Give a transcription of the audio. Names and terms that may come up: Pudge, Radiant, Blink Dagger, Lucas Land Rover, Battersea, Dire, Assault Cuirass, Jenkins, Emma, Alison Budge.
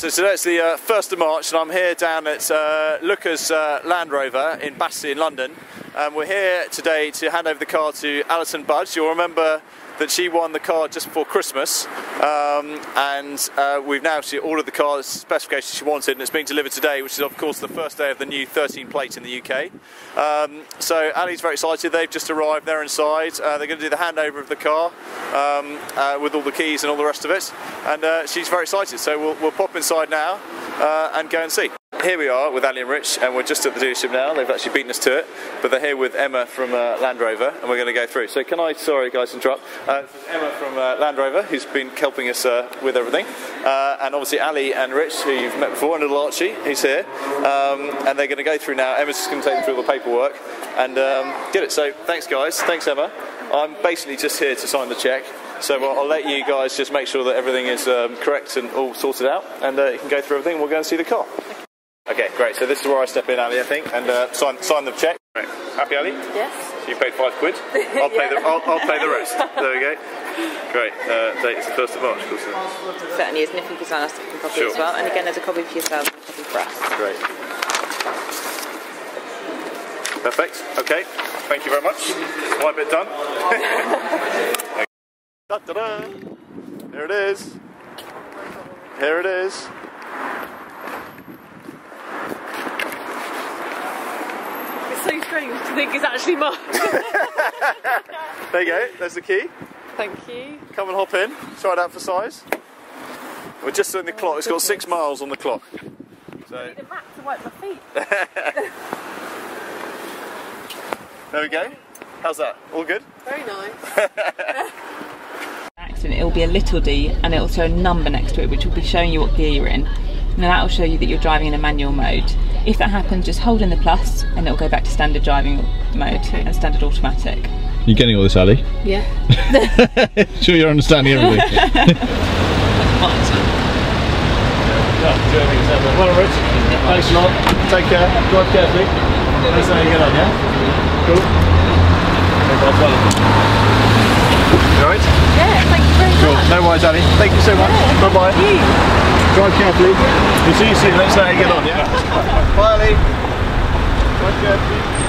So today's the 1st of March and I'm here down at Lucas Land Rover in Battersea in London, and we're here today to hand over the car to Alison Budge. You'll remember that she won the car just before Christmas, and we've now ordered the car, the specifications she wanted, and it's being delivered today, which is of course the first day of the new 13 plate in the UK. So Ali's very excited. They've just arrived, they're inside, they're going to do the handover of the car with all the keys and all the rest of it, and she's very excited, so we'll pop inside now and go and see. Here we are with Ali and Rich, and we're just at the dealership now. They've actually beaten us to it, but they're here with Emma from Land Rover, and we're going to go through. So can I, sorry guys, interrupt. This is Emma from Land Rover, who's been helping us with everything, and obviously Ali and Rich, who you've met before, and little Archie, who's here, and they're going to go through now. Emma's just going to take them through all the paperwork and get it. So thanks guys, thanks Emma. I'm basically just here to sign the cheque, so I'll let you guys just make sure that everything is correct and all sorted out, and you can go through everything, and we'll go and see the car. Okay, great. So this is where I step in, Ali, I think, and sign the cheque. Right. Happy, Ali? Yes. So you paid £5. I'll pay yeah. I'll pay the rest. There we go. Great. Date is the 1st of March, of course. Certainly is, and if you can sign us, you can copy sure. as well. And again, there's a copy for yourself and a copy for us. Great. Perfect. Okay. Thank you very much. My bit done. Da-da-da. There it is. Here it is. So strange to think it's actually mine. There you go, there's the key. Thank you. Come and hop in, try it out for size. We're just doing the clock, it's got 6 miles on the clock. So. I need a mat to wipe my feet. There we go. How's that? All good? Very nice. Accident, it'll be a little D and it'll show a number next to it, which will be showing you what gear you're in. And that will show you that you're driving in a manual mode. If that happens, just hold in the plus and it'll go back to standard driving mode and standard automatic. You're getting all this, Ali? Yeah. Sure you're understanding everything. Well, Rich, thanks a lot. Take care. Drive carefully. That's how you get on, yeah? Cool. You alright? Yeah, thank you very much. Cool. No worries, Ali. Thank you so much. Yeah, bye-bye. Drive carefully. It's easy, let's say you get on, yeah? Bye, Ali. Drive carefully.